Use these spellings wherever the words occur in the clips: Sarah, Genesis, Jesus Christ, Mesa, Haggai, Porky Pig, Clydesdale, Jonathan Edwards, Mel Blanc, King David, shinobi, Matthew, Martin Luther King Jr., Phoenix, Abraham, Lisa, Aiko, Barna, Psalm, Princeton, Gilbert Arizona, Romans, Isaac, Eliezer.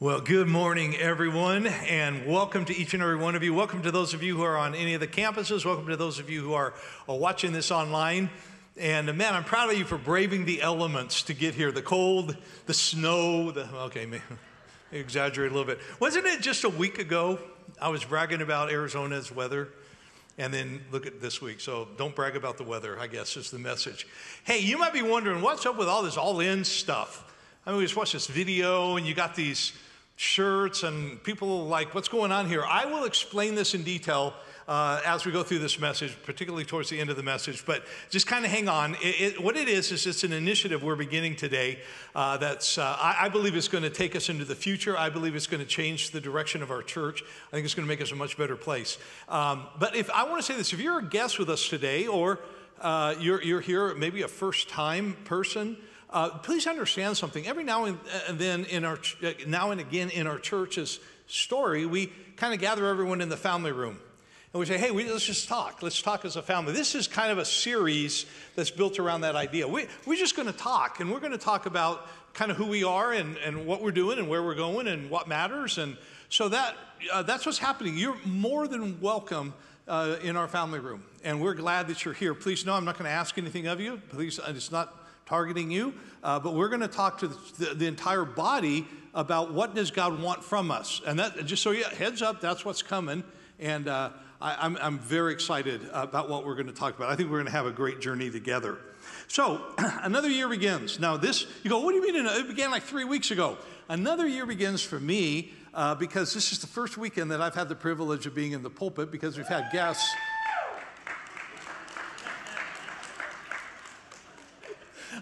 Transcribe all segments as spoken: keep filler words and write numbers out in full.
Well, good morning, everyone, and welcome to each and every one of you. Welcome to those of you who are on any of the campuses. Welcome to those of you who are watching this online. And, man, I'm proud of you for braving the elements to get here. The cold, the snow, the, okay, man, exaggerate a little bit. Wasn't it just a week ago I was bragging about Arizona's weather? And then look at this week. So don't brag about the weather, I guess, is the message. Hey, you might be wondering, what's up with all this all-in stuff? I mean, we just watched this video, and you got these shirts, and people are like, what's going on here? I will explain this in detail uh, as we go through this message, particularly towards the end of the message, but just kind of hang on. It, it, what it is, is it's an initiative we're beginning today uh, that's, uh, I, I believe it's going to take us into the future. I believe it's going to change the direction of our church. I think it's going to make us a much better place. Um, but if I want to say this, if you're a guest with us today, or uh, you're, you're here, maybe a first-time person, Uh, please understand something. Every now and then, in our now and again in our church's story, we kind of gather everyone in the family room, and we say, "Hey, we, let's just talk. Let's talk as a family." This is kind of a series that's built around that idea. We we're just going to talk, and we're going to talk about kind of who we are and and what we're doing and where we're going and what matters. And so that uh, that's what's happening. You're more than welcome uh, in our family room, and we're glad that you're here. Please know I'm not going to ask anything of you. Please, it's not targeting you, uh, but we're going to talk to the, the entire body about what does God want from us. And that, just so you heads up, that's what's coming. And uh, I, I'm, I'm very excited about what we're going to talk about. I think we're going to have a great journey together. So another year begins. Now this, you go, what do you mean? It began like three weeks ago. Another year begins for me uh, because this is the first weekend that I've had the privilege of being in the pulpit because we've had guests.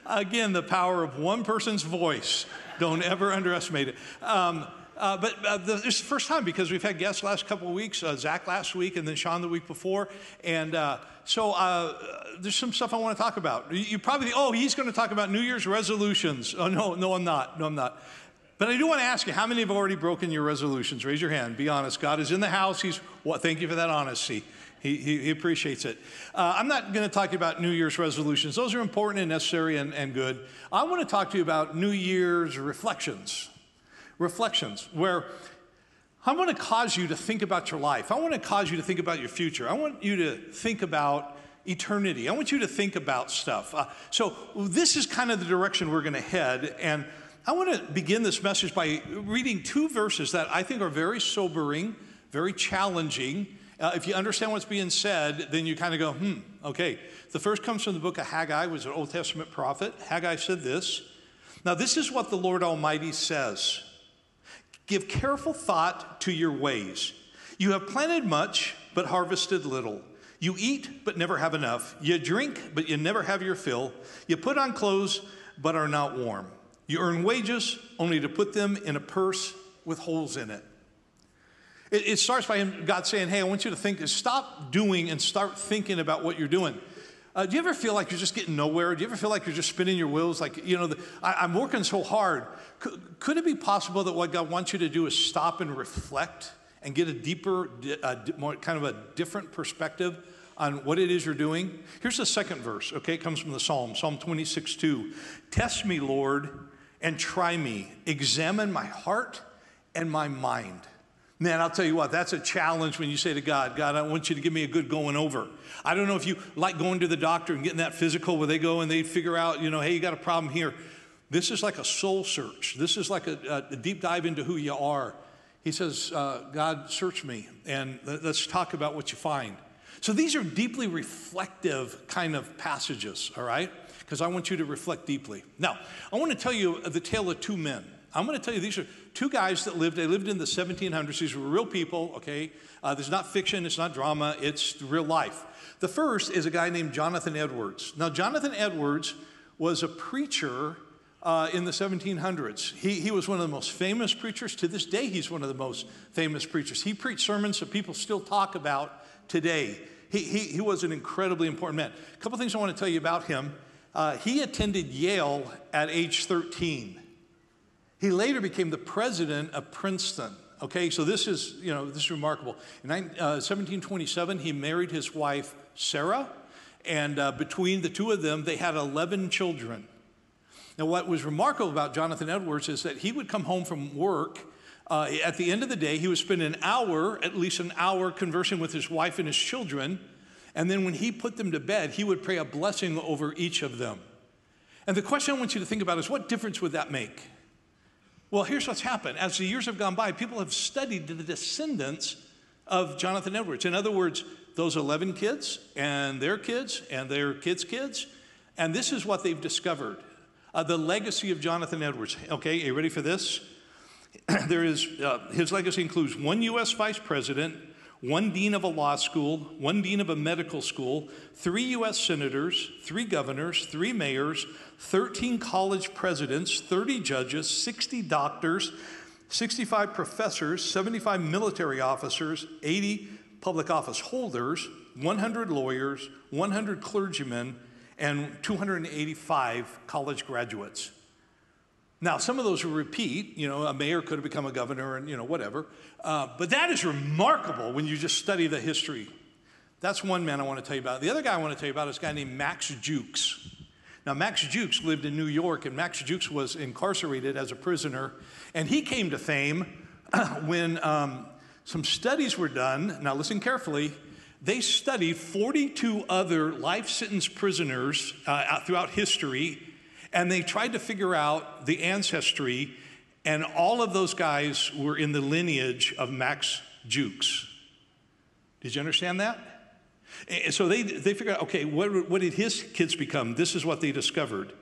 Again, the power of one person's voice. Don't ever underestimate it. Um, uh, but uh, the, it's the first time because we've had guests last couple of weeks, uh, Zach last week and then Sean the week before. And uh, so uh, there's some stuff I want to talk about. You, you probably think, oh, he's going to talk about New Year's resolutions. Oh, no, no, I'm not. No, I'm not. But I do want to ask you, how many have already broken your resolutions? Raise your hand. Be honest. God is in the house. He's, well, thank you for that honesty. He, he, he appreciates it. Uh, I'm not going to talk to you about New Year's resolutions. Those are important and necessary and, and good. I want to talk to you about New Year's reflections. Reflections, where I want to cause you to think about your life. I want to cause you to think about your future. I want you to think about eternity. I want you to think about stuff. Uh, so this is kind of the direction we're going to head. And I want to begin this message by reading two verses that I think are very sobering, very challenging. Uh, if you understand what's being said, then you kind of go, hmm, okay. The first comes from the book of Haggai, who was an Old Testament prophet. Haggai said this, "Now this is what the Lord Almighty says. Give careful thought to your ways. You have planted much, but harvested little. You eat, but never have enough. You drink, but you never have your fill. You put on clothes, but are not warm. You earn wages, only to put them in a purse with holes in it." It starts by him, God saying, hey, I want you to think, stop doing and start thinking about what you're doing. Uh, do you ever feel like you're just getting nowhere? Do you ever feel like you're just spinning your wheels? Like, you know, the, I, I'm working so hard. Could, could it be possible that what God wants you to do is stop and reflect and get a deeper, uh, more kind of a different perspective on what it is you're doing? Here's the second verse, okay? It comes from the Psalm, Psalm twenty-six, two. Test me, Lord, and try me. Examine my heart and my mind. Man, I'll tell you what, that's a challenge when you say to God, God, I want you to give me a good going over. I don't know if you like going to the doctor and getting that physical where they go and they figure out, you know, hey, you got a problem here. This is like a soul search. This is like a, a deep dive into who you are. He says, uh, God, search me, and let's talk about what you find. So these are deeply reflective kind of passages, all right, because I want you to reflect deeply. Now, I want to tell you the tale of two men. I'm going to tell you, these are two guys that lived, they lived in the seventeen hundreds. These were real people, okay? Uh, this is not fiction, it's not drama, it's real life. The first is a guy named Jonathan Edwards. Now, Jonathan Edwards was a preacher uh, in the seventeen hundreds. He, he was one of the most famous preachers. To this day, he's one of the most famous preachers. He preached sermons that people still talk about today. He, he, he was an incredibly important man. A couple things I want to tell you about him. Uh, he attended Yale at age thirteen. He later became the president of Princeton, okay? So this is, you know, this is remarkable. In seventeen twenty-seven, he married his wife, Sarah, and uh, between the two of them, they had eleven children. Now, what was remarkable about Jonathan Edwards is that he would come home from work Uh, at the end of the day, he would spend an hour, at least an hour, conversing with his wife and his children. And then when he put them to bed, he would pray a blessing over each of them. And the question I want you to think about is, what difference would that make? Well, here's what's happened. As the years have gone by, people have studied the descendants of Jonathan Edwards. In other words, those eleven kids and their kids and their kids' kids. And this is what they've discovered. Uh, the legacy of Jonathan Edwards. Okay, are you ready for this? There is, uh, his legacy includes one U S vice president, one dean of a law school, one dean of a medical school, three U S senators, three governors, three mayors, thirteen college presidents, thirty judges, sixty doctors, sixty-five professors, seventy-five military officers, eighty public office holders, one hundred lawyers, one hundred clergymen, and two hundred eighty-five college graduates. Now, some of those will repeat, you know, a mayor could have become a governor and, you know, whatever. Uh, but that is remarkable when you just study the history. That's one man I want to tell you about. The other guy I want to tell you about is a guy named Max Jukes. Now, Max Jukes lived in New York, and Max Jukes was incarcerated as a prisoner. And he came to fame when um, some studies were done. Now, listen carefully. They studied forty-two other life sentence prisoners uh, throughout history, and they tried to figure out the ancestry, and all of those guys were in the lineage of Max Jukes. Did you understand that? And so they, they figured out, okay, what, what did his kids become? This is what they discovered.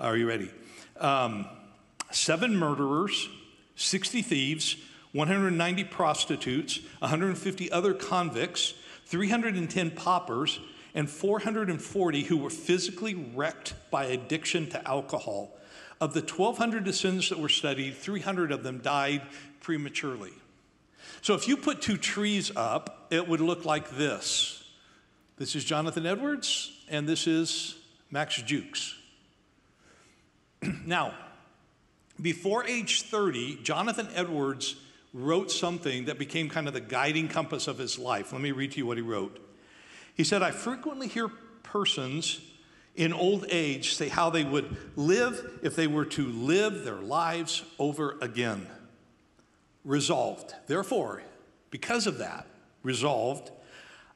Are you ready? Um, seven murderers, sixty thieves, one hundred ninety prostitutes, one hundred fifty other convicts, three hundred ten paupers, and four hundred forty who were physically wrecked by addiction to alcohol. Of the twelve hundred descendants that were studied, three hundred of them died prematurely. So if you put two trees up, it would look like this. This is Jonathan Edwards, and this is Max Jukes. Now, before age thirty, Jonathan Edwards wrote something that became kind of the guiding compass of his life. Let me read to you what he wrote. He said, I frequently hear persons in old age say how they would live if they were to live their lives over again. Resolved, therefore, because of that, resolved,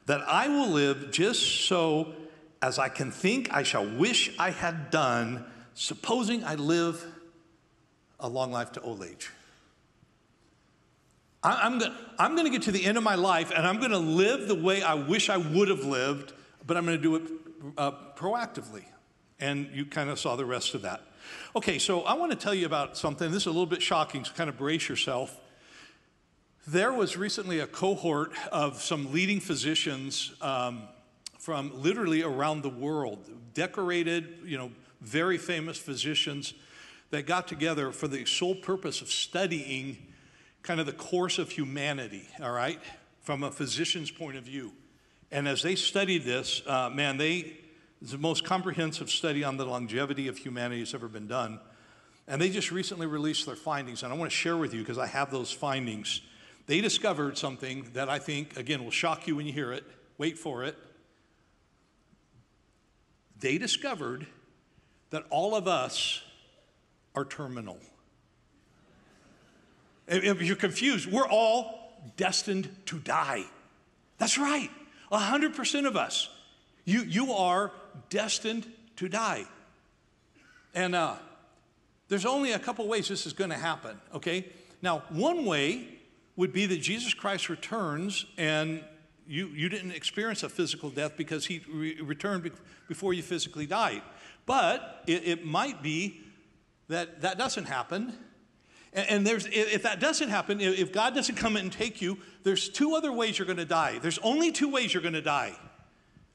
that I will live just so as I can think I shall wish I had done, supposing I live a long life to old age. I'm going to get to the end of my life, and I'm going to live the way I wish I would have lived, but I'm going to do it uh, proactively. And you kind of saw the rest of that. Okay, so I want to tell you about something. This is a little bit shocking, so kind of brace yourself. There was recently a cohort of some leading physicians um, from literally around the world, decorated, you know, very famous physicians that got together for the sole purpose of studying kind of the course of humanity, all right, from a physician's point of view. And as they studied this, uh, man, they, it's the most comprehensive study on the longevity of humanity that's ever been done. And they just recently released their findings, and I want to share with you because I have those findings. They discovered something that I think, again, will shock you when you hear it. Wait for it. They discovered that all of us are terminal. If you're confused, we're all destined to die. That's right. one hundred percent of us. You, you are destined to die. And uh, there's only a couple ways this is going to happen, okay? Now, one way would be that Jesus Christ returns and you, you didn't experience a physical death because he re returned be before you physically died. But it, it might be that that doesn't happen. And there's, if that doesn't happen, if God doesn't come in and take you, there's two other ways you're going to die. There's only two ways you're going to die,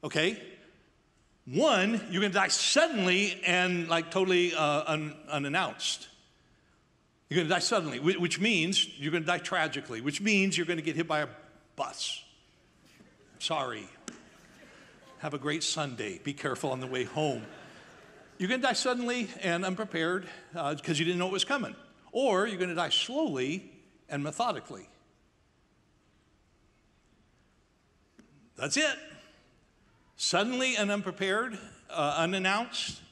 okay? One, you're going to die suddenly and like totally uh, un unannounced. You're going to die suddenly, which means you're going to die tragically, which means you're going to get hit by a bus. Sorry. Have a great Sunday. Be careful on the way home. You're going to die suddenly and unprepared because uh, you didn't know it was coming. Or you're going to die slowly and methodically. That's it. Suddenly and unprepared, uh, unannounced,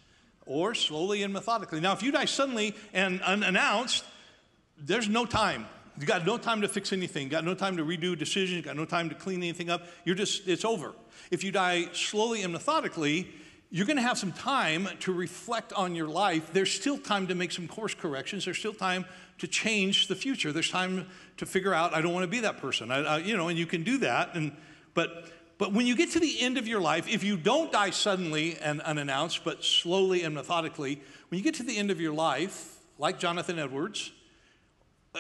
or slowly and methodically. Now, if you die suddenly and unannounced, there's no time. You got no time to fix anything. Got no time to redo decisions. Got no time to clean anything up. You're just, it's over. If you die slowly and methodically, you're going to have some time to reflect on your life. There's still time to make some course corrections. There's still time to change the future. There's time to figure out, I don't want to be that person. I, I, you know, and you can do that. And but but when you get to the end of your life, if you don't die suddenly and unannounced, but slowly and methodically, when you get to the end of your life, like Jonathan Edwards,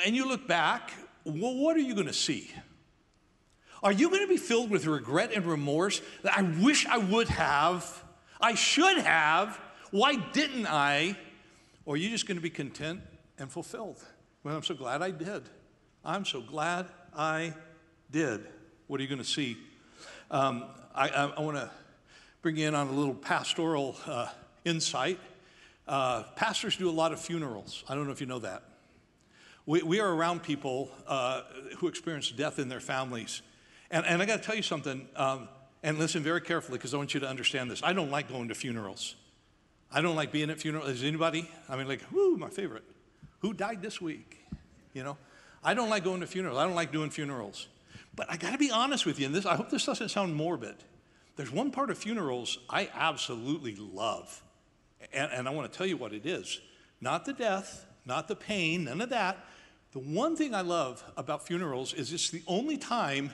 and you look back, well, what are you going to see? Are you going to be filled with regret and remorse that I wish I would have, I should have, why didn't I? Or are you just going to be content and fulfilled? Well, I'm so glad I did. I'm so glad I did. What are you going to see? Um, I, I, I want to bring you in on a little pastoral uh, insight. Uh, pastors do a lot of funerals. I don't know if you know that. We, we are around people uh, who experience death in their families. And, and I got to tell you something, um, and listen very carefully because I want you to understand this. I don't like going to funerals. I don't like being at funerals. Is anybody? I mean, like, whoo, my favorite. Who died this week? You know? I don't like going to funerals. I don't like doing funerals. But I got to be honest with you, and this, I hope this doesn't sound morbid. There's one part of funerals I absolutely love. And, and I want to tell you what it is. Not the death, not the pain, none of that. The one thing I love about funerals is it's the only time,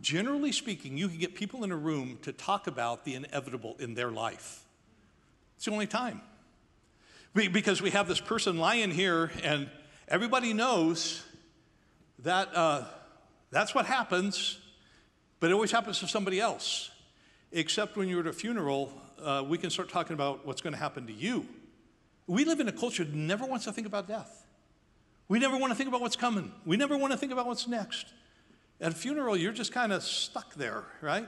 generally speaking, you can get people in a room to talk about the inevitable in their life. It's the only time. We, because we have this person lying here and everybody knows that uh, that's what happens, but it always happens to somebody else. Except when you're at a funeral, uh, we can start talking about what's going to happen to you. We live in a culture that never wants to think about death. We never want to think about what's coming. We never want to think about what's next. At a funeral, you're just kind of stuck there, right?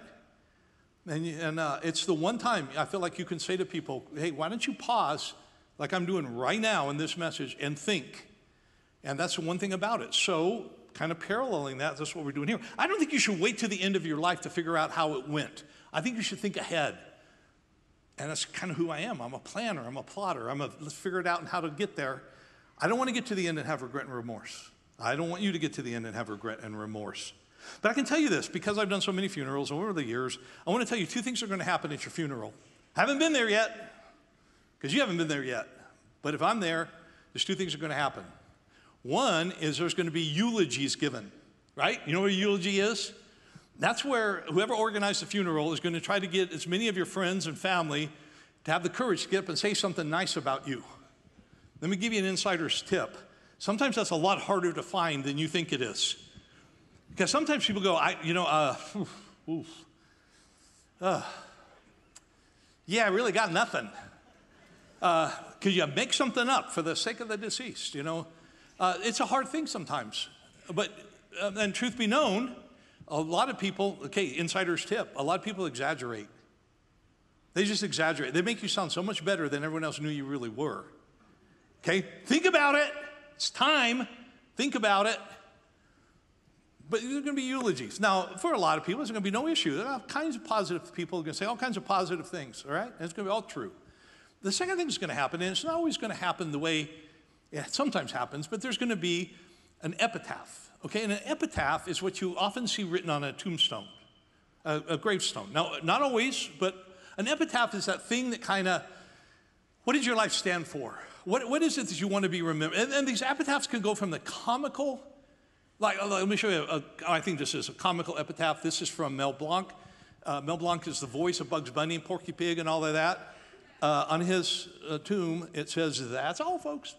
And, and uh, it's the one time I feel like you can say to people, hey, why don't you pause like I'm doing right now in this message and think? And that's the one thing about it. So kind of paralleling that, that's what we're doing here. I don't think you should wait to the end of your life to figure out how it went. I think you should think ahead. And that's kind of who I am. I'm a planner. I'm a plotter. I'm a let's figure it out and how to get there. I don't want to get to the end and have regret and remorse. I don't want you to get to the end and have regret and remorse. But I can tell you this, because I've done so many funerals over the years, I want to tell you two things are going to happen at your funeral. I haven't been there yet, because you haven't been there yet. But if I'm there, there's two things are going to happen. One is there's going to be eulogies given, right? You know what a eulogy is? That's where whoever organized the funeral is going to try to get as many of your friends and family to have the courage to get up and say something nice about you. Let me give you an insider's tip. Sometimes that's a lot harder to find than you think it is. Because sometimes people go, I, you know, uh, oof, oof. Uh, yeah, I really got nothing. Uh, could you make something up for the sake of the deceased, you know? Uh, it's a hard thing sometimes. But, uh, and truth be known, a lot of people, okay, insider's tip, a lot of people exaggerate. They just exaggerate. They make you sound so much better than everyone else knew you really were. Okay, think about it. It's time. Think about it. But there's going to be eulogies. Now, for a lot of people, there's going to be no issue. There are all kinds of positive people who are going to say all kinds of positive things, all right? And it's going to be all true. The second thing that's going to happen, and it's not always going to happen the way it sometimes happens, but there's going to be an epitaph. Okay, and an epitaph is what you often see written on a tombstone, a, a gravestone. Now, not always, but an epitaph is that thing that kind of, what did your life stand for? What, what is it that you want to be remembered? And, and these epitaphs can go from the comical, like, let me show you, a, a, I think this is a comical epitaph. This is from Mel Blanc. Uh, Mel Blanc is the voice of Bugs Bunny and Porky Pig and all of that. Uh, on his uh, tomb, it says, that's all, folks,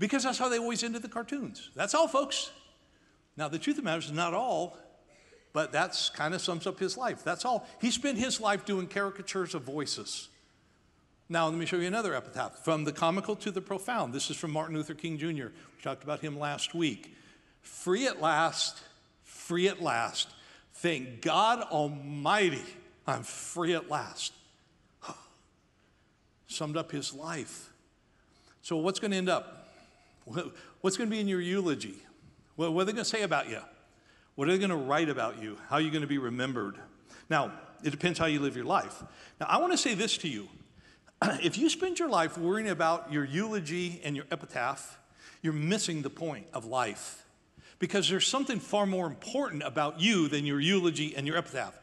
because that's how they always ended the cartoons. That's all, folks. Now, the truth of the matter is not all, but that's kind of sums up his life. That's all. He spent his life doing caricatures of voices. Now, let me show you another epitaph. From the comical to the profound. This is from Martin Luther King Junior We talked about him last week. Free at last, free at last. Thank God Almighty, I'm free at last. Summed up his life. So what's going to end up? What's going to be in your eulogy? Well, what are they going to say about you? What are they going to write about you? How are you going to be remembered? Now, it depends how you live your life. Now, I want to say this to you. If you spend your life worrying about your eulogy and your epitaph, you're missing the point of life. because there's something far more important about you than your eulogy and your epitaph.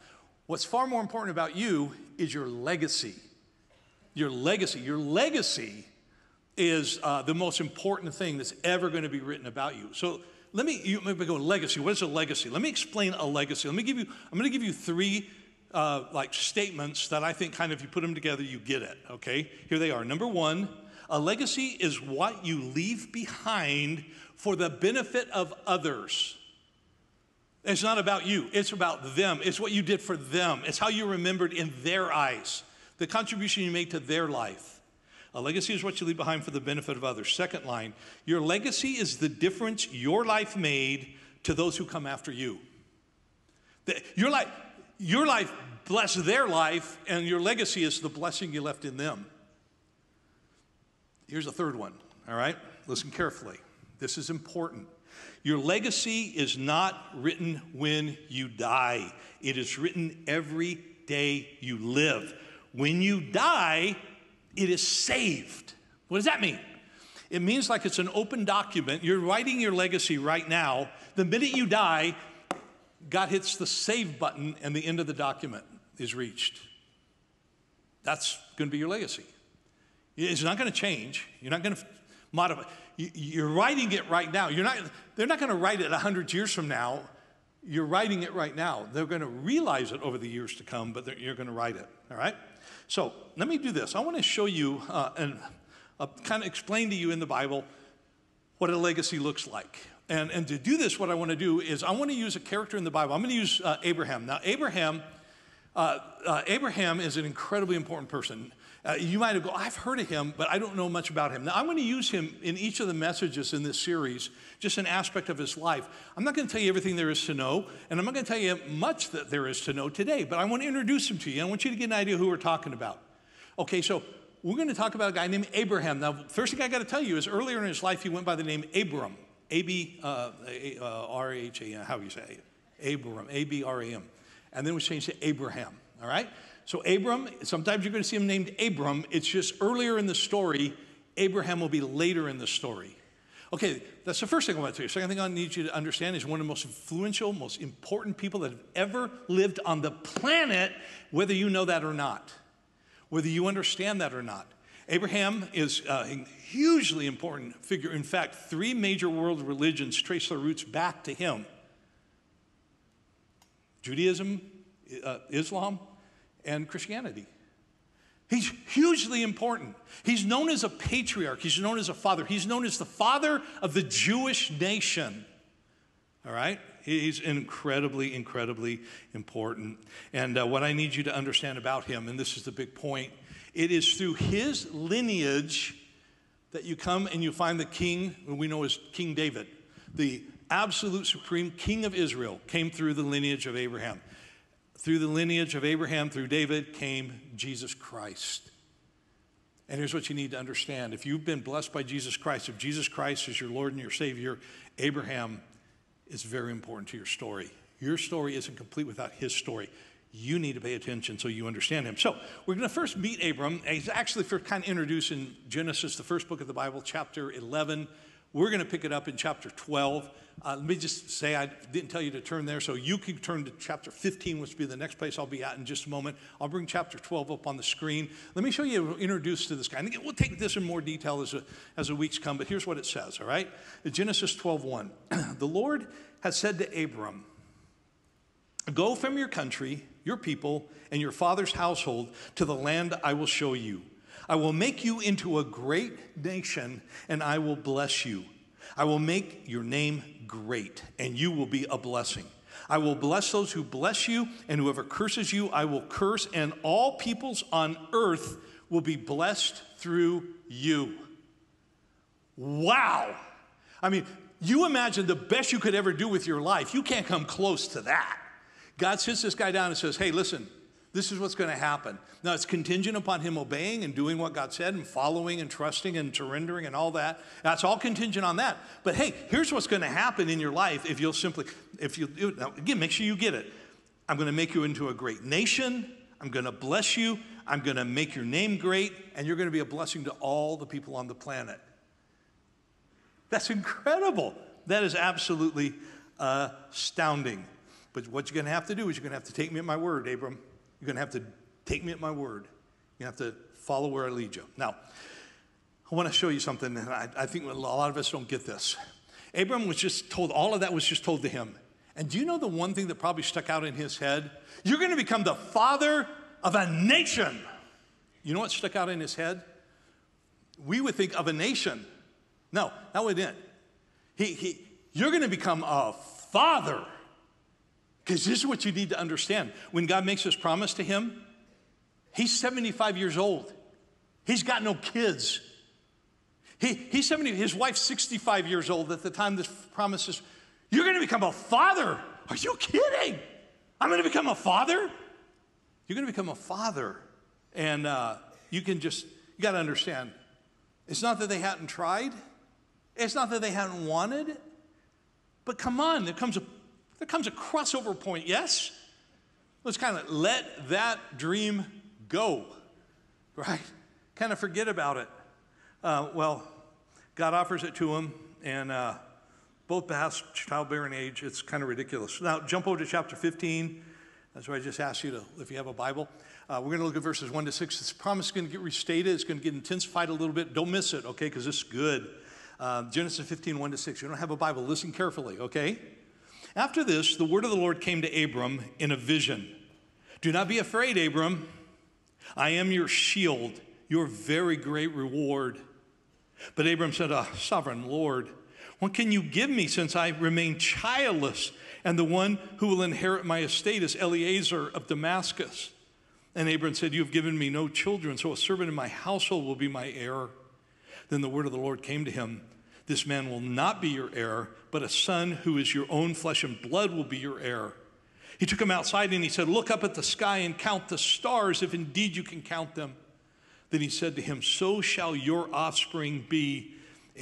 What's far more important about you is your legacy. Your legacy. Your legacy is uh, the most important thing that's ever going to be written about you. So let me, you, let me go legacy. What is a legacy? Let me explain a legacy. Let me give you, I'm going to give you three uh, like statements that I think kind of, if you put them together, you get it, okay? Here they are. Number one, a legacy is what you leave behind for the benefit of others. It's not about you. It's about them. It's what you did for them. It's how you remembered in their eyes, the contribution you made to their life. A legacy is what you leave behind for the benefit of others. Second line, your legacy is the difference your life made to those who come after you. The, your, life, your life blessed their life, and your legacy is the blessing you left in them. Here's a third one, all right? Listen carefully. This is important. Your legacy is not written when you die. It is written every day you live. When you die, it is saved. What does that mean? It means like it's an open document. You're writing your legacy right now. The minute you die, God hits the save button and the end of the document is reached. That's going to be your legacy. It's not going to change. You're not going to modify. You're writing it right now. You're not, they're not going to write it a hundred years from now. You're writing it right now. They're going to realize it over the years to come, but you're going to write it, all right? So let me do this. I want to show you uh, and uh, kind of explain to you in the Bible what a legacy looks like. And, and to do this, what I want to do is I want to use a character in the Bible. I'm going to use uh, Abraham. Now, Abraham, uh, uh, Abraham is an incredibly important person. Uh, you might have gone, I've heard of him, but I don't know much about him. Now, I'm going to use him in each of the messages in this series, just an aspect of his life. I'm not going to tell you everything there is to know, and I'm not going to tell you much that there is to know today, but I want to introduce him to you. I want you to get an idea who we're talking about. Okay, so we're going to talk about a guy named Abraham. Now, the first thing I got to tell you is earlier in his life, he went by the name Abram, A B R H A M, how do you say it? Abram, A B R A M. And then we changed to Abraham, all right? So Abram, sometimes you're going to see him named Abram. It's just earlier in the story. Abraham will be later in the story. Okay, that's the first thing I want to tell you. Second thing I need you to understand is one of the most influential, most important people that have ever lived on the planet, whether you know that or not, whether you understand that or not. Abraham is a hugely important figure. In fact, three major world religions trace their roots back to him. Judaism, uh, Islam, and Christianity. He's hugely important. He's known as a patriarch. He's known as a father. He's known as the father of the Jewish nation. All right? He's incredibly, incredibly important. And uh, what I need you to understand about him, and this is the big point, it is through his lineage that you come and you find the king, who we know as King David, the absolute supreme king of Israel, came through the lineage of Abraham. Through the lineage of Abraham, through David, came Jesus Christ. And here's what you need to understand. If you've been blessed by Jesus Christ, if Jesus Christ is your Lord and your Savior, Abraham is very important to your story. Your story isn't complete without his story. You need to pay attention so you understand him. So we're going to first meet Abram. He's actually kind of introduced in Genesis, the first book of the Bible, chapter eleven. We're going to pick it up in chapter twelve. Uh, let me just say I didn't tell you to turn there, so you can turn to chapter fifteen, which will be the next place I'll be at in just a moment. I'll bring chapter twelve up on the screen. Let me show you introduced to this guy. And again, we'll take this in more detail as, a, as the weeks come, but here's what it says, all right? Genesis twelve one. The Lord has said to Abram, "Go from your country, your people, and your father's household to the land I will show you. I will make you into a great nation, and I will bless you. I will make your name great, and you will be a blessing. I will bless those who bless you, and whoever curses you, I will curse, and all peoples on earth will be blessed through you." Wow. I mean, you imagine the best you could ever do with your life. You can't come close to that. God sits this guy down and says, "Hey, listen, this is what's going to happen." Now, it's contingent upon him obeying and doing what God said and following and trusting and surrendering and all that. That's all contingent on that. But hey, here's what's going to happen in your life if you'll simply, if you, now again, make sure you get it. I'm going to make you into a great nation. I'm going to bless you. I'm going to make your name great. And you're going to be a blessing to all the people on the planet. That's incredible. That is absolutely astounding. But what you're going to have to do is you're going to have to take me at my word, Abram. You're going to have to take me at my word. You have to follow where I lead you. Now, I want to show you something, and I, I think a lot of us don't get this. Abram was just told, all of that was just told to him. And do you know the one thing that probably stuck out in his head? You're going to become the father of a nation. You know what stuck out in his head? We would think of a nation. No, that would it. He, he, you're going to become a father. Because this is what you need to understand. When God makes his promise to him, he's seventy-five years old. He's got no kids. He, he's seventy, his wife's sixty-five years old at the time this promise is, you're going to become a father. Are you kidding? I'm going to become a father? You're going to become a father. And uh, you can just, you got to understand, it's not that they hadn't tried. It's not that they hadn't wanted. But come on, there comes a There comes a crossover point, yes? Let's kind of let that dream go, right? Kind of forget about it. Uh, well, God offers it to him, and uh, both past childbearing age, it's kind of ridiculous. Now, jump over to chapter fifteen. That's why I just asked you to, if you have a Bible. Uh, we're going to look at verses one to six. This promise is going to get restated. It's going to get intensified a little bit. Don't miss it, okay, because this is good. Uh, Genesis fifteen, one to six. You don't have a Bible. Listen carefully, okay? After this, the word of the Lord came to Abram in a vision. Do not be afraid, Abram. I am your shield, your very great reward. But Abram said, ah, sovereign Lord, what can you give me since I remain childless? And the one who will inherit my estate is Eliezer of Damascus. And Abram said, you have given me no children, so a servant in my household will be my heir. Then the word of the Lord came to him. This man will not be your heir, but a son who is your own flesh and blood will be your heir. He took him outside and he said, look up at the sky and count the stars, if indeed you can count them. Then he said to him, so shall your offspring be.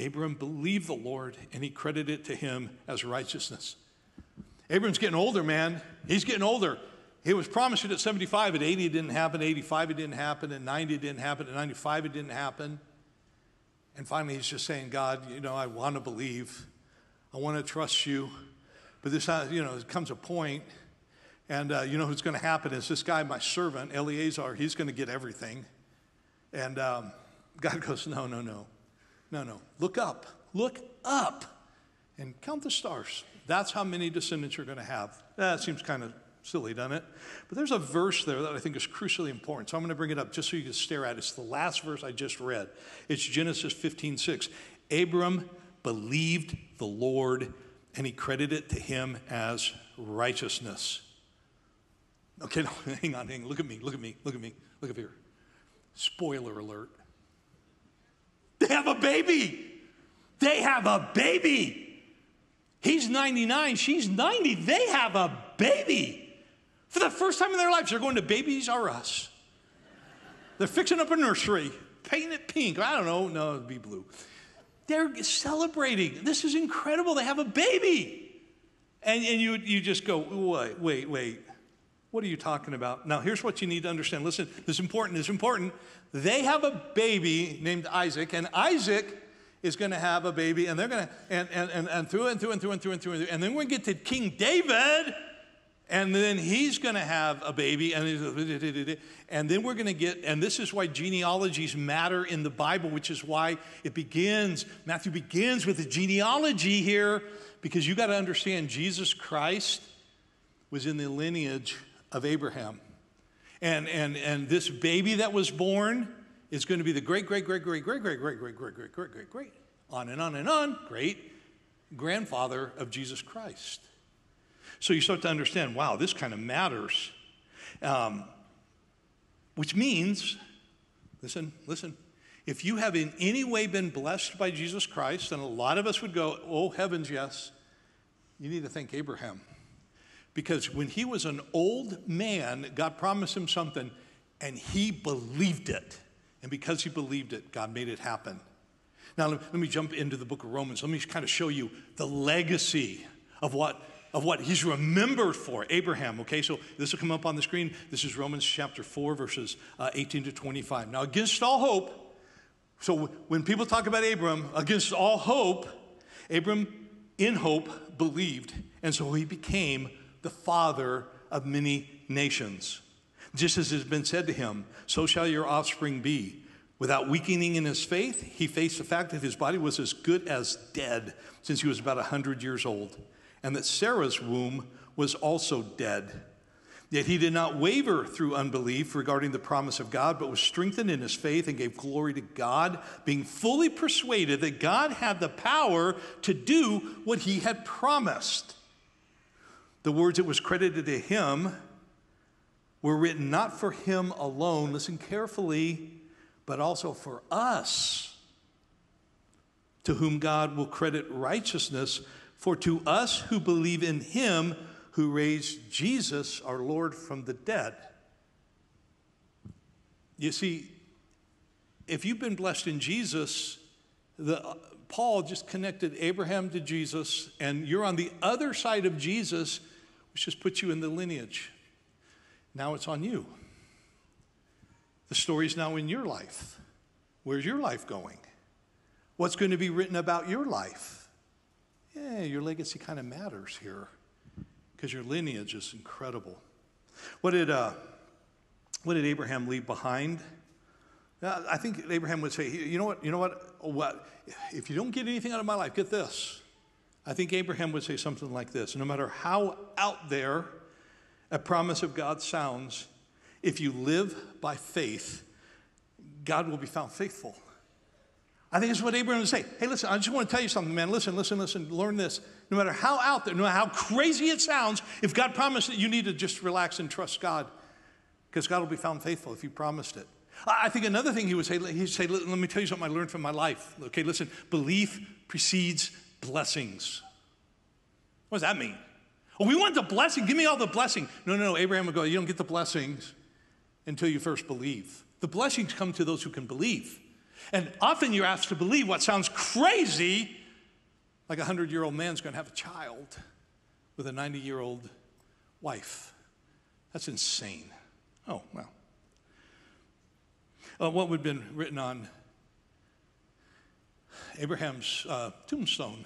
Abram believed the Lord, and he credited it to him as righteousness. Abram's getting older, man. He's getting older. He was promised it at seventy-five. At eighty, it didn't happen. At eighty-five, it didn't happen. At ninety, it didn't happen. At ninety-five, it didn't happen. And finally, he's just saying, God, you know, I want to believe. I want to trust you. But this, you know, comes a point, and uh, you know what's going to happen is this guy, my servant, Eliezer, he's going to get everything. And um, God goes, no, no, no, no, no. Look up. Look up and count the stars. That's how many descendants you're going to have. That seems kind of silly, doesn't it? But there's a verse there that I think is crucially important. So I'm going to bring it up just so you can stare at it. It's the last verse I just read. It's Genesis fifteen six. Abram believed the Lord, and he credited it to him as righteousness. Okay, no, hang on, hang on. Look at me, look at me, look at me, look up here. Spoiler alert. They have a baby. They have a baby. He's ninety-nine, she's ninety. They have a baby. For the first time in their lives, they're going to Babies R Us. They're fixing up a nursery, painting it pink. I don't know. No, it'd be blue. They're celebrating. This is incredible. They have a baby. And, and you, you just go, wait, wait, wait. What are you talking about? Now, here's what you need to understand. Listen, this is important. This is important. They have a baby named Isaac, and Isaac is going to have a baby, and they're going to, and, and, and, and through and through and through and through and through. And, through, and then we get to King David. And then he's going to have a baby. And, and then we're going to get, and this is why genealogies matter in the Bible, which is why it begins, Matthew begins with a genealogy here, because you got to understand Jesus Christ was in the lineage of Abraham. And, and, and this baby that was born is going to be the great, great, great, great, great, great, great, great, great, great, great, great, great, on and on and on, great grandfather of Jesus Christ. So you start to understand, wow, this kind of matters, um, which means, listen, listen, if you have in any way been blessed by Jesus Christ, and a lot of us would go, oh, heavens, yes, you need to thank Abraham. Because when he was an old man, God promised him something, and he believed it. And because he believed it, God made it happen. Now, let me jump into the book of Romans. Let me kind of show you the legacy of what of what he's remembered for, Abraham, okay? So this will come up on the screen. This is Romans chapter four, verses uh, eighteen to twenty-five. Now, against all hope, so w when people talk about Abram, against all hope, Abram in hope, believed, and so he became the father of many nations. Just as it has been said to him, so shall your offspring be. Without weakening in his faith, he faced the fact that his body was as good as dead since he was about one hundred years old, and that Sarah's womb was also dead. Yet he did not waver through unbelief regarding the promise of God, but was strengthened in his faith and gave glory to God, being fully persuaded that God had the power to do what he had promised. The words that was credited to him were written not for him alone, listen carefully, but also for us, to whom God will credit righteousness, for to us who believe in him who raised Jesus, our Lord, from the dead. You see, if you've been blessed in Jesus, the, Paul just connected Abraham to Jesus, and you're on the other side of Jesus, which just puts you in the lineage. Now it's on you. The story's now in your life. Where's your life going? What's going to be written about your life? Yeah, your legacy kind of matters here because your lineage is incredible. What did, uh, what did Abraham leave behind? Now, I think Abraham would say, you know what, you know what, what, if you don't get anything out of my life, get this. I think Abraham would say something like this. No matter how out there a promise of God sounds, if you live by faith, God will be found faithful. I think it's what Abraham would say. Hey, listen, I just want to tell you something, man. Listen, listen, listen. Learn this. No matter how out there, no matter how crazy it sounds, if God promised it, you need to just relax and trust God, because God will be found faithful if you promised it. I think another thing he would say, he'd say, let me tell you something I learned from my life. Okay, listen, belief precedes blessings. What does that mean? Oh, we want the blessing. Give me all the blessing. No, no, no. Abraham would go, you don't get the blessings until you first believe. The blessings come to those who can believe. And often you're asked to believe what sounds crazy, like a hundred-year-old man's going to have a child with a ninety-year-old wife. That's insane. Oh, well. Uh, what would have been written on Abraham's uh, tombstone?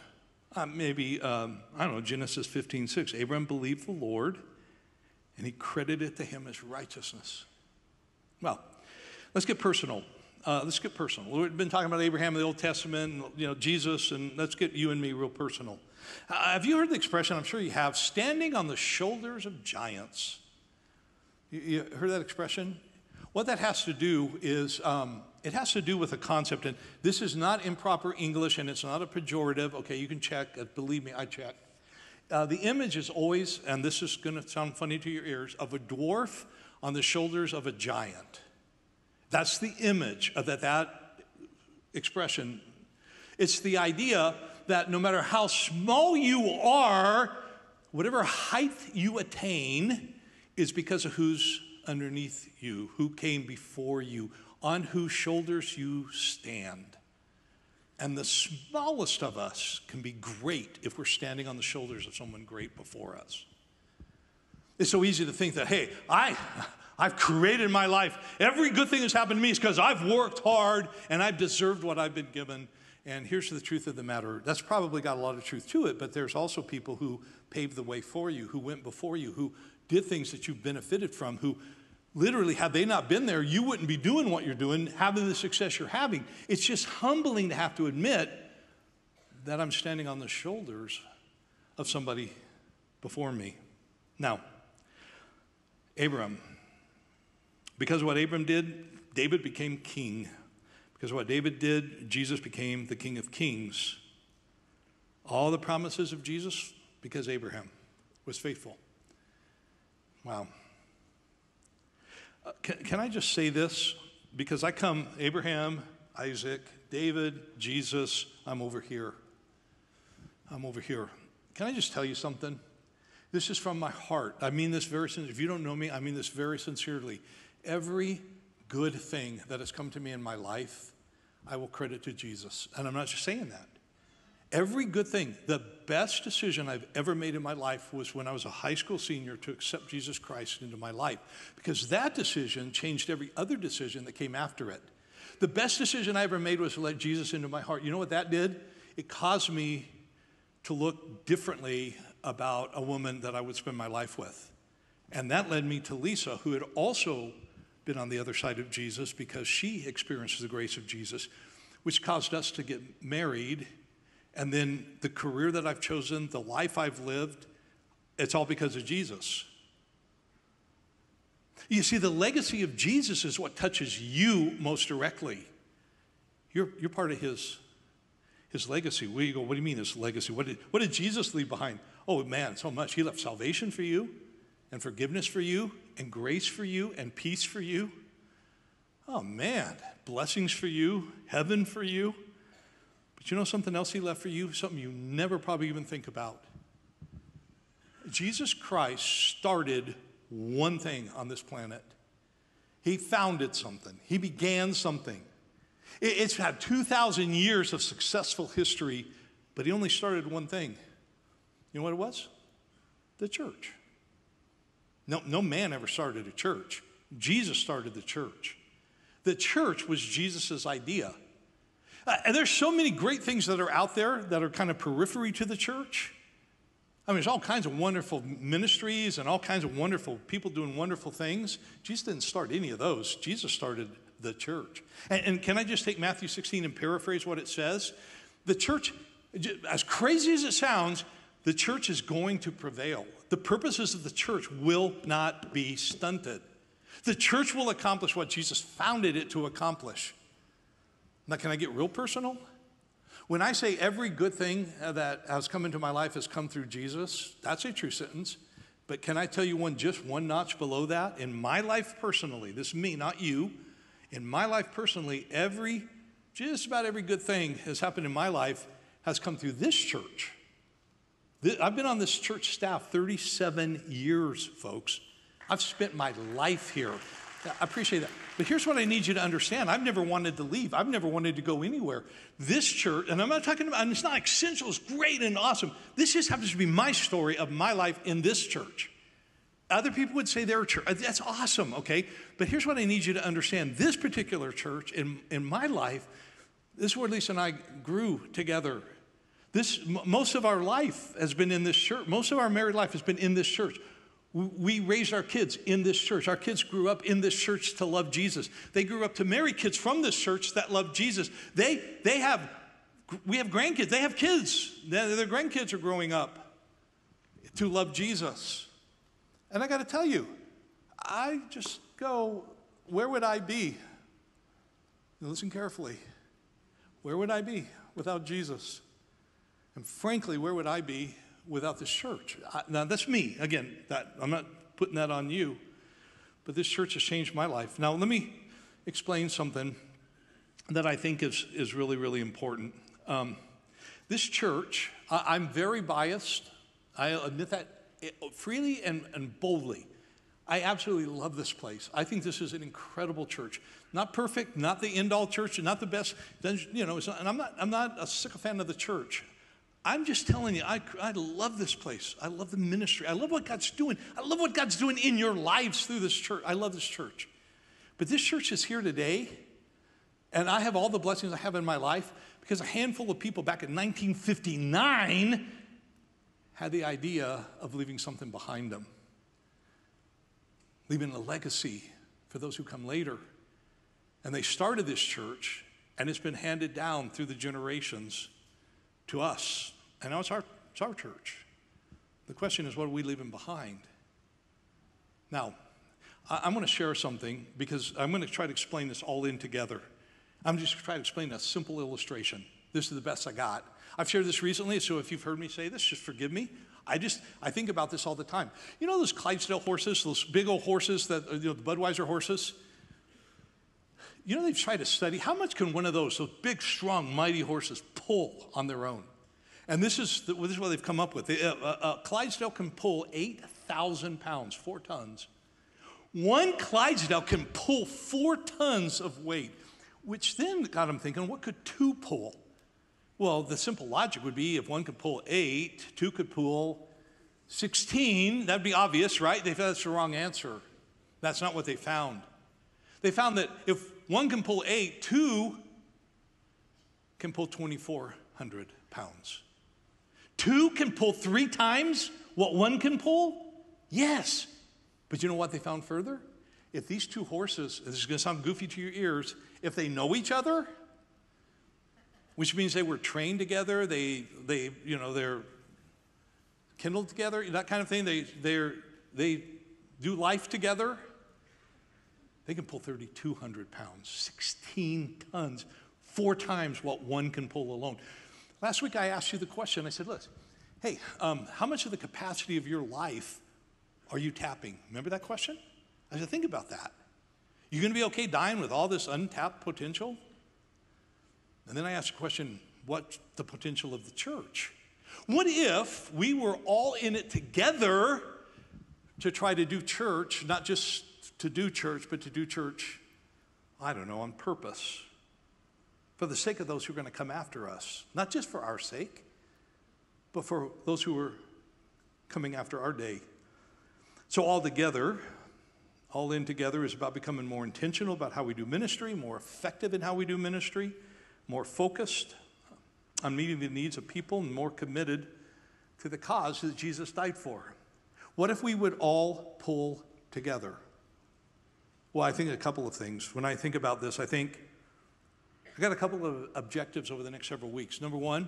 Uh, maybe, um, I don't know, Genesis fifteen six. Abraham believed the Lord, and he credited it to him as righteousness. Well, let's get personal. Uh, let's get personal. We've been talking about Abraham in the Old Testament, and, you know, Jesus, and let's get you and me real personal. Uh, have you heard the expression, I'm sure you have, standing on the shoulders of giants? You, you heard that expression? What that has to do is, um, it has to do with a concept, and this is not improper English, and it's not a pejorative. Okay, you can check. Believe me, I check. Uh, the image is always, and this is going to sound funny to your ears, of a dwarf on the shoulders of a giant. That's the image of that, that expression. It's the idea that no matter how small you are, whatever height you attain is because of who's underneath you, who came before you, on whose shoulders you stand. And the smallest of us can be great if we're standing on the shoulders of someone great before us. It's so easy to think that, hey, I... I've created my life. Every good thing that's happened to me is because I've worked hard and I've deserved what I've been given. And here's the truth of the matter. That's probably got a lot of truth to it, but there's also people who paved the way for you, who went before you, who did things that you benefited from, who literally, had they not been there, you wouldn't be doing what you're doing, having the success you're having. It's just humbling to have to admit that I'm standing on the shoulders of somebody before me. Now, Abram. Because of what Abram did, David became king. Because of what David did, Jesus became the King of Kings. All the promises of Jesus, because Abraham was faithful. Wow. Uh, can, can I just say this? Because I come, Abraham, Isaac, David, Jesus, I'm over here. I'm over here. Can I just tell you something? This is from my heart. I mean this very sincerely. If you don't know me, I mean this very sincerely. Every good thing that has come to me in my life, I will credit to Jesus. And I'm not just saying that. Every good thing, the best decision I've ever made in my life was when I was a high school senior to accept Jesus Christ into my life, because that decision changed every other decision that came after it. The best decision I ever made was to let Jesus into my heart. You know what that did? It caused me to look differently about a woman that I would spend my life with. And that led me to Lisa, who had also been on the other side of Jesus because she experienced the grace of Jesus, which caused us to get married. And then the career that I've chosen, the life I've lived, it's all because of Jesus. You see, the legacy of Jesus is what touches you most directly. You're, you're part of his, his legacy. Where you go, what do you mean his legacy? What did, what did Jesus leave behind? Oh, man, so much. He left salvation for you, and forgiveness for you, and grace for you, and peace for you. Oh, man, blessings for you, heaven for you. But you know something else he left for you? Something you never probably even think about. Jesus Christ started one thing on this planet. He founded something. He began something. It's had two thousand years of successful history, but he only started one thing. You know what it was? The church. No, no man ever started a church. Jesus started the church. The church was Jesus' idea. Uh, and there's so many great things that are out there that are kind of periphery to the church. I mean, there's all kinds of wonderful ministries and all kinds of wonderful people doing wonderful things. Jesus didn't start any of those. Jesus started the church. And, and can I just take Matthew sixteen and paraphrase what it says? The church, as crazy as it sounds, the church is going to prevail. The purposes of the church will not be stunted. The church will accomplish what Jesus founded it to accomplish. Now, can I get real personal? When I say every good thing that has come into my life has come through Jesus, that's a true sentence. But can I tell you one just one notch below that? In my life personally, this is me, not you. In my life personally, every, just about every good thing has happened in my life has come through this church. I've been on this church staff thirty-seven years, folks. I've spent my life here. I appreciate that. But here's what I need you to understand. I've never wanted to leave. I've never wanted to go anywhere. This church, and I'm not talking about, and it's not essential, it's great and awesome. This just happens to be my story of my life in this church. Other people would say their church. That's awesome, okay? But here's what I need you to understand. This particular church in, in my life, this is where Lisa and I grew together. This, most of our life has been in this church. Most of our married life has been in this church. We raised our kids in this church. Our kids grew up in this church to love Jesus. They grew up to marry kids from this church that love Jesus. They, they have, we have grandkids. They have kids. Their, their grandkids are growing up to love Jesus. And I got to tell you, I just go, where would I be? Now listen carefully. Where would I be without Jesus? And frankly, where would I be without this church? I, now, that's me. Again, that, I'm not putting that on you. But this church has changed my life. Now, let me explain something that I think is, is really, really important. Um, this church, I, I'm very biased. I admit that freely and, and boldly. I absolutely love this place. I think this is an incredible church. Not perfect, not the end-all church, not the best. You know, it's not, and I'm not, I'm not a sycophant of the church. I'm just telling you, I, I love this place. I love the ministry. I love what God's doing. I love what God's doing in your lives through this church. I love this church. But this church is here today, and I have all the blessings I have in my life because a handful of people back in nineteen fifty-nine had the idea of leaving something behind them, leaving a legacy for those who come later. And they started this church, and it's been handed down through the generations to us. And now it's our, it's our church. The question is, what are we leaving behind? Now, I, I'm going to share something because I'm going to try to explain this all in together. I'm just trying to explain a simple illustration. This is the best I got. I've shared this recently, so if you've heard me say this, just forgive me. I just, I think about this all the time. You know those Clydesdale horses, those big old horses, that you know, the Budweiser horses? You know, they've tried to study how much can one of those, those big, strong, mighty horses pull on their own. And this is, the, this is what they've come up with. They, uh, uh, Clydesdale can pull eight thousand pounds, four tons. One Clydesdale can pull four tons of weight, which then got them thinking, what could two pull? Well, the simple logic would be if one could pull eight, two could pull sixteen. That'd be obvious, right? They thought that's the wrong answer. That's not what they found. They found that if one can pull eight, two can pull twenty-four hundred pounds. Two can pull three times what one can pull? Yes. But you know what they found further? If these two horses, this is going to sound goofy to your ears, if they know each other, which means they were trained together, they, they you know, they're kindled together, that kind of thing, they, they're, they do life together, they can pull three thousand two hundred pounds, sixteen tons, four times what one can pull alone. Last week I asked you the question, I said, listen, hey, um, how much of the capacity of your life are you tapping? Remember that question? I said, think about that. You're going to be okay dying with all this untapped potential? And then I asked the question, what's the potential of the church? What if we were all in it together to try to do church, not just to do church, but to do church, I don't know, on purpose, for the sake of those who are going to come after us, not just for our sake, but for those who are coming after our day. So all together, all in together is about becoming more intentional about how we do ministry, more effective in how we do ministry, more focused on meeting the needs of people, and more committed to the cause that Jesus died for. What if we would all pull together? Well, I think a couple of things. When I think about this, I think I got a couple of objectives over the next several weeks. Number one,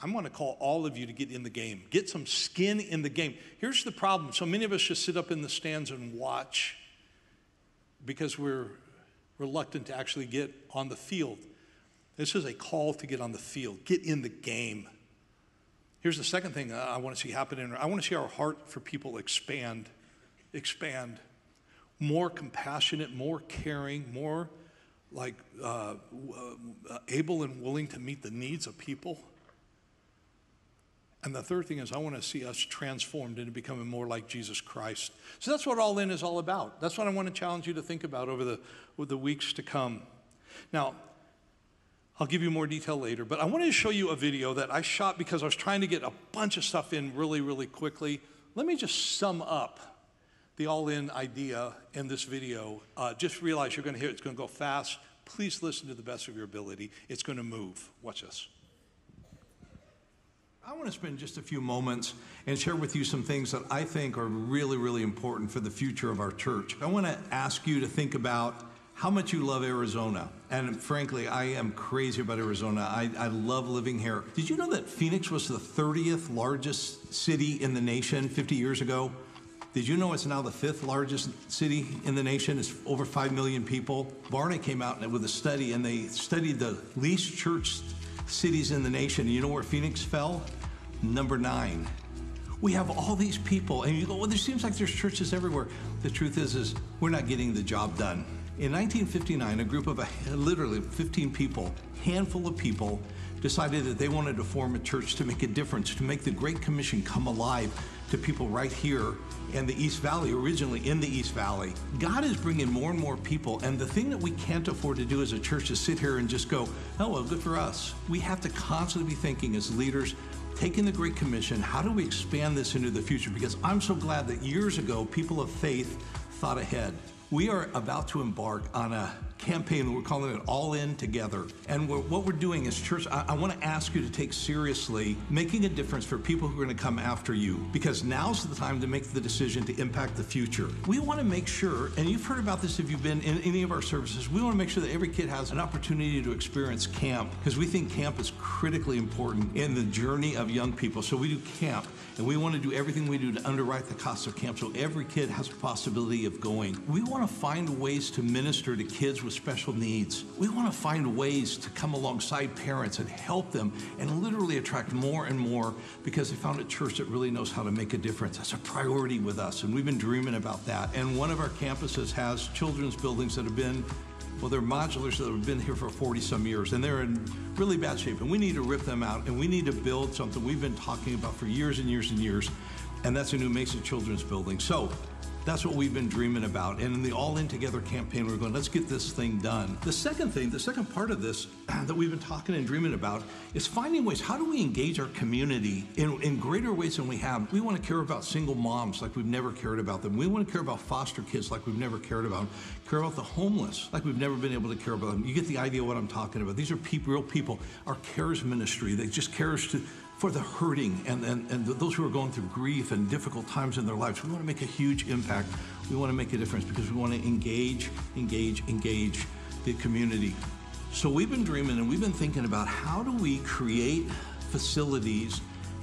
I'm going to call all of you to get in the game. Get some skin in the game. Here's the problem. So many of us just sit up in the stands and watch because we're reluctant to actually get on the field. This is a call to get on the field. Get in the game. Here's the second thing I want to see happen. I want to see our heart for people expand, expand. More compassionate, more caring, more like uh, able and willing to meet the needs of people. And the third thing is I want to see us transformed into becoming more like Jesus Christ. So that's what All In is all about. That's what I want to challenge you to think about over the, over the weeks to come. Now, I'll give you more detail later, but I wanted to show you a video that I shot because I was trying to get a bunch of stuff in really, really quickly. Let me just sum up the all-in idea in this video. Uh, just realize you're going to hear it. It's going to go fast. Please listen to the best of your ability. It's going to move. Watch this. I want to spend just a few moments and share with you some things that I think are really, really important for the future of our church. I want to ask you to think about how much you love Arizona. And frankly, I am crazy about Arizona. I, I love living here. Did you know that Phoenix was the thirtieth largest city in the nation fifty years ago? Did you know it's now the fifth largest city in the nation? It's over five million people. Barna came out with a study, and they studied the least churched cities in the nation. You know where Phoenix fell? Number nine. We have all these people, and you go, well, there seems like there's churches everywhere. The truth is, is we're not getting the job done. In nineteen fifty-nine, a group of literally fifteen people, handful of people, decided that they wanted to form a church to make a difference, to make the Great Commission come alive to people right here in the East Valley, originally in the East Valley. God is bringing more and more people, and the thing that we can't afford to do as a church is sit here and just go, oh, well, good for us. We have to constantly be thinking as leaders, taking the Great Commission, how do we expand this into the future? Because I'm so glad that years ago, people of faith thought ahead. We are about to embark on a campaign. We're calling it All In Together. And we're, what we're doing is, church, I, I want to ask you to take seriously making a difference for people who are going to come after you, because now's the time to make the decision to impact the future. We want to make sure, and you've heard about this if you've been in any of our services, we want to make sure that every kid has an opportunity to experience camp, because we think camp is critically important in the journey of young people. So we do camp, and we want to do everything we do to underwrite the cost of camp so every kid has a possibility of going. We want to find ways to minister to kids with special needs. We want to find ways to come alongside parents and help them and literally attract more and more, because they found a church that really knows how to make a difference. That's a priority with us, and we've been dreaming about that. And one of our campuses has children's buildings that have been, well, they're modulars that have been here for forty some years, and they're in really bad shape, and we need to rip them out, and we need to build something we've been talking about for years and years and years, and that's a new Mesa Children's Building. So that's what we've been dreaming about. And in the All In Together campaign, we're going, let's get this thing done. The second thing, the second part of this that we've been talking and dreaming about is finding ways, how do we engage our community in, in greater ways than we have? We want to care about single moms like we've never cared about them. We want to care about foster kids like we've never cared about them. Care about the homeless like we've never been able to care about them. You get the idea of what I'm talking about. These are people, real people. Our CARES ministry that just cares to for the hurting and, and, and those who are going through grief and difficult times in their lives. We want to make a huge impact. We want to make a difference because we want to engage, engage, engage the community. So we've been dreaming and we've been thinking about how do we create facilities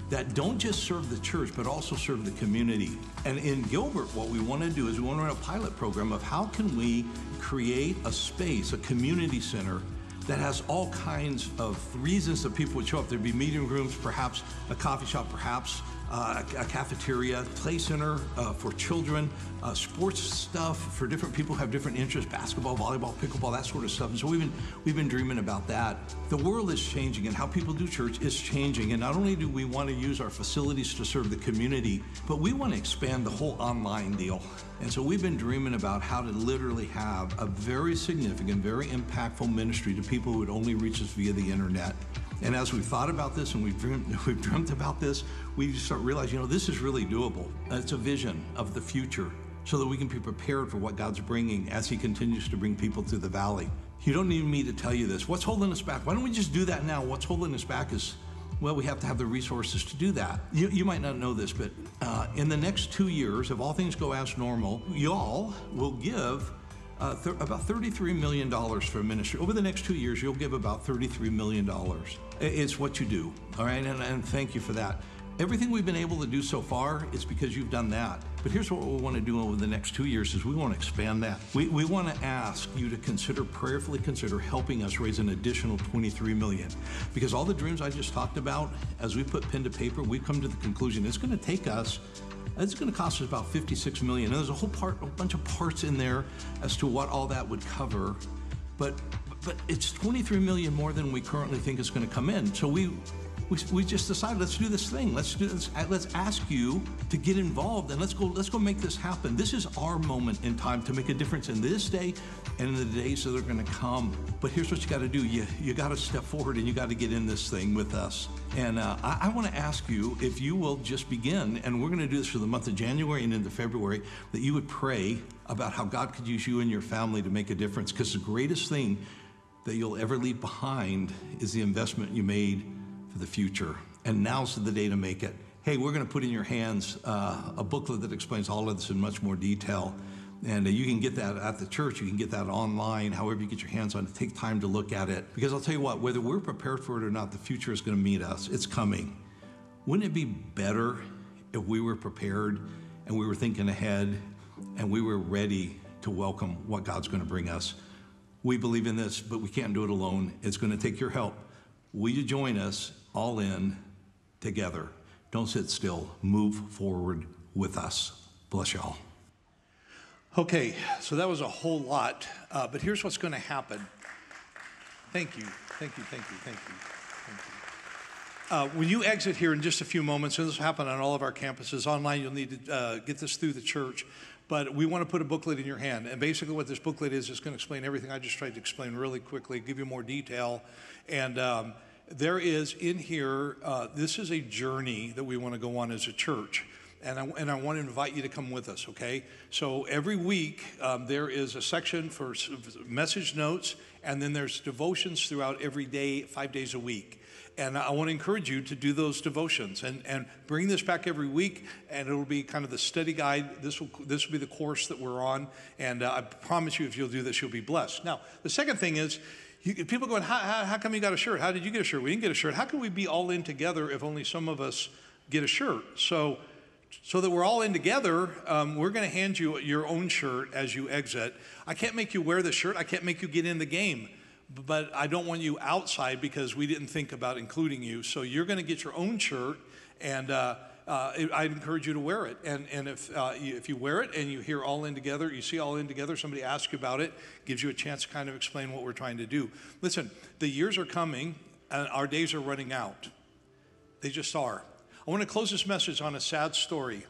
that don't just serve the church, but also serve the community. And in Gilbert, what we want to do is we want to run a pilot program of how can we create a space, a community center, that has all kinds of reasons that people would show up. There'd be meeting rooms, perhaps a coffee shop, perhaps uh, a cafeteria, play center uh, for children, uh, sports stuff for different people who have different interests, basketball, volleyball, pickleball, that sort of stuff. And so we've been, we've been dreaming about that. The world is changing and how people do church is changing. And not only do we want to use our facilities to serve the community, but we want to expand the whole online deal. And so we've been dreaming about how to literally have a very significant, very impactful ministry to people who would only reach us via the internet. And as we've thought about this and we've dreamt, we've dreamt about this, we start realizing, you know, this is really doable. It's a vision of the future so that we can be prepared for what God's bringing as he continues to bring people through the valley. You don't need me to tell you this. What's holding us back? Why don't we just do that now? What's holding us back is, well, we have to have the resources to do that. You, you might not know this, but uh, in the next two years, if all things go as normal, y'all will give uh, th- about thirty-three million dollars for a ministry. Over the next two years, you'll give about thirty-three million dollars. It's what you do, all right? And, and thank you for that. Everything we've been able to do so far is because you've done that. But here's what we want to do over the next two years is we want to expand that. We, we want to ask you to consider, prayerfully consider helping us raise an additional twenty-three million dollars. Because all the dreams I just talked about, as we put pen to paper, we've come to the conclusion it's going to take us, it's going to cost us about fifty-six million dollars. And there's a whole part, a bunch of parts in there as to what all that would cover. But, but it's twenty-three million dollars more than we currently think is going to come in. So we... We, we just decided, let's do this thing. Let's do this. Let's ask you to get involved and let's go, let's go make this happen. This is our moment in time to make a difference in this day and in the days that are going to come. But here's what you got to do. You, you got to step forward and you got to get in this thing with us. And uh, I, I want to ask you if you will just begin, and we're going to do this for the month of January and into February, that you would pray about how God could use you and your family to make a difference. Because the greatest thing that you'll ever leave behind is the investment you made for the future. And now's the day to make it. Hey, we're going to put in your hands uh, a booklet that explains all of this in much more detail. And uh, you can get that at the church. You can get that online, however you get your hands on it. Take time to look at it. Because I'll tell you what, whether we're prepared for it or not, the future is going to meet us. It's coming. Wouldn't it be better if we were prepared and we were thinking ahead and we were ready to welcome what God's going to bring us? We believe in this, but we can't do it alone. It's going to take your help. Will you join us all in together? Don't sit still. Move forward with us. Bless y'all. Okay, so that was a whole lot, uh, but here's what's going to happen. Thank you, thank you, thank you, thank you, thank you. Uh, when you exit here in just a few moments, and this will happen on all of our campuses, online you'll need to uh, get this through the church, but we want to put a booklet in your hand. And basically what this booklet is, is going to explain everything I just tried to explain really quickly, give you more detail. And um, there is in here, uh, this is a journey that we want to go on as a church. And I, and I want to invite you to come with us, okay? So every week, um, there is a section for message notes, and then there's devotions throughout every day, five days a week. And I want to encourage you to do those devotions and, and bring this back every week, and it'll be kind of the study guide. This will, this will be the course that we're on, and uh, I promise you if you'll do this, you'll be blessed. Now, the second thing is, you, people going, how, how, how come you got a shirt? How did you get a shirt? We didn't get a shirt. How can we be all in together if only some of us get a shirt? So, so that we're all in together, um, we're going to hand you your own shirt as you exit. I can't make you wear the shirt. I can't make you get in the game. But I don't want you outside because we didn't think about including you. So you're going to get your own shirt, and uh, uh, I encourage you to wear it. And, and if, uh, you, if you wear it and you hear all in together, you see all in together, somebody asks you about it, gives you a chance to kind of explain what we're trying to do. Listen, the years are coming, and our days are running out. They just are. I want to close this message on a sad story.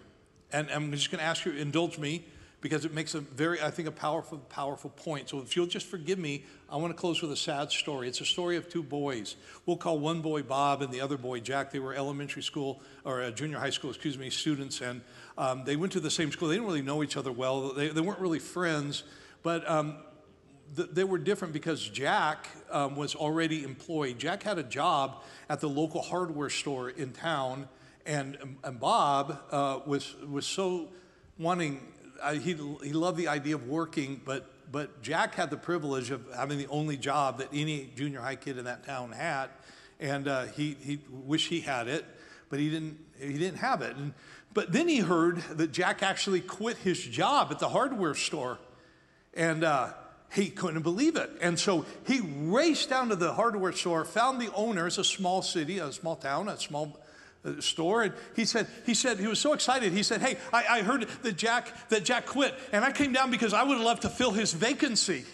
And I'm just going to ask you to indulge me, because it makes a very, I think, a powerful, powerful point. So if you'll just forgive me, I want to close with a sad story. It's a story of two boys. We'll call one boy Bob and the other boy Jack. They were elementary school, or uh, junior high school, excuse me, students, and um, they went to the same school. They didn't really know each other well. They, they weren't really friends, but um, th they were different because Jack um, was already employed. Jack had a job at the local hardware store in town, and, and Bob uh, was, was so wanting, uh, he, he loved the idea of working, but But Jack had the privilege of having the only job that any junior high kid in that town had, and uh, he he wished he had it, but he didn't. He didn't have it. And, but then he heard that Jack actually quit his job at the hardware store, and uh, he couldn't believe it. And so he raced down to the hardware store, found the owner. It's a small city, a small town, a small store, and he said, he said, he was so excited. He said, "Hey, I, I heard that Jack, that Jack quit, and I came down because I would have loved to fill his vacancy."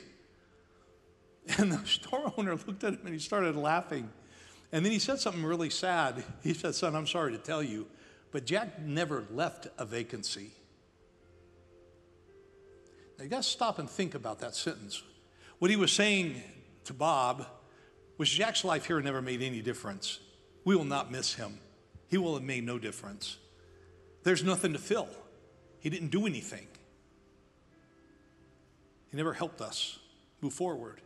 And the store owner looked at him and he started laughing. And then he said something really sad. He said, "Son, I'm sorry to tell you, but Jack never left a vacancy." Now you got to stop and think about that sentence. What he was saying to Bob was Jack's life here never made any difference. We will not miss him. He will have made no difference. There's nothing to fill. He didn't do anything. He never helped us move forward.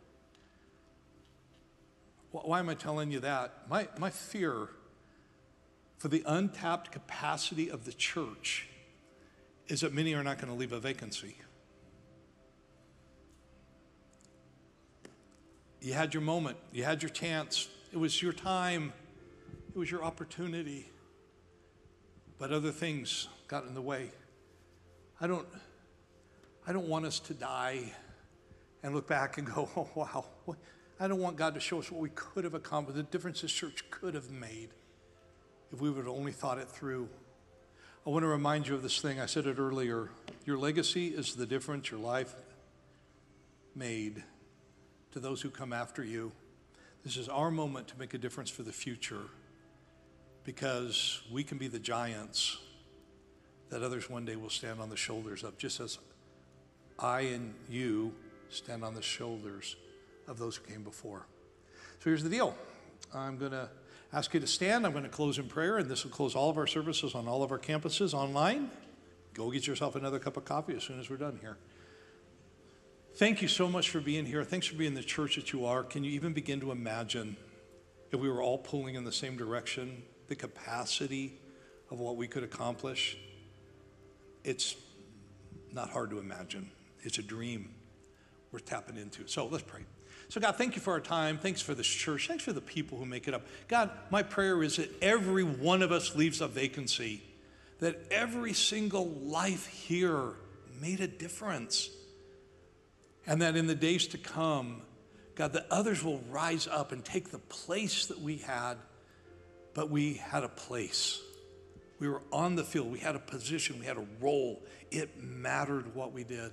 Why am I telling you that? My, my fear for the untapped capacity of the church is that many are not going to leave a vacancy. You had your moment. You had your chance. It was your time. It was your opportunity, but other things got in the way. I don't, I don't want us to die and look back and go, "Oh, wow." I don't want God to show us what we could have accomplished, the difference this church could have made if we would have only thought it through. I want to remind you of this thing. I said it earlier. Your legacy is the difference your life made to those who come after you. This is our moment to make a difference for the future, because we can be the giants that others one day will stand on the shoulders of, just as I and you stand on the shoulders of those who came before. So here's the deal. I'm going to ask you to stand. I'm going to close in prayer, and this will close all of our services on all of our campuses online. Go get yourself another cup of coffee as soon as we're done here. Thank you so much for being here. Thanks for being the church that you are. Can you even begin to imagine if we were all pulling in the same direction, the capacity of what we could accomplish? It's not hard to imagine. It's a dream we're tapping into. So let's pray. So God, thank you for our time. Thanks for this church. Thanks for the people who make it up. God, my prayer is that every one of us leaves a vacancy, that every single life here made a difference, and that in the days to come, God, that others will rise up and take the place that we had. But we had a place. We were on the field. We had a position. We had a role. It mattered what we did.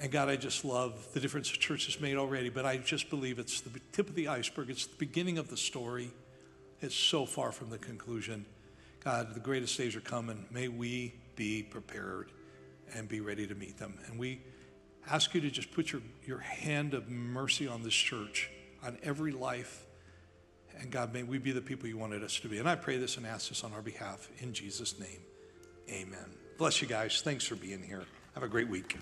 And God, I just love the difference the church has made already, but I just believe it's the tip of the iceberg. It's the beginning of the story. It's so far from the conclusion. God, the greatest days are coming. May we be prepared and be ready to meet them. And we ask you to just put your, your hand of mercy on this church, on every life. And God, may we be the people you wanted us to be. And I pray this and ask this on our behalf. In Jesus' name, amen. Bless you guys. Thanks for being here. Have a great week.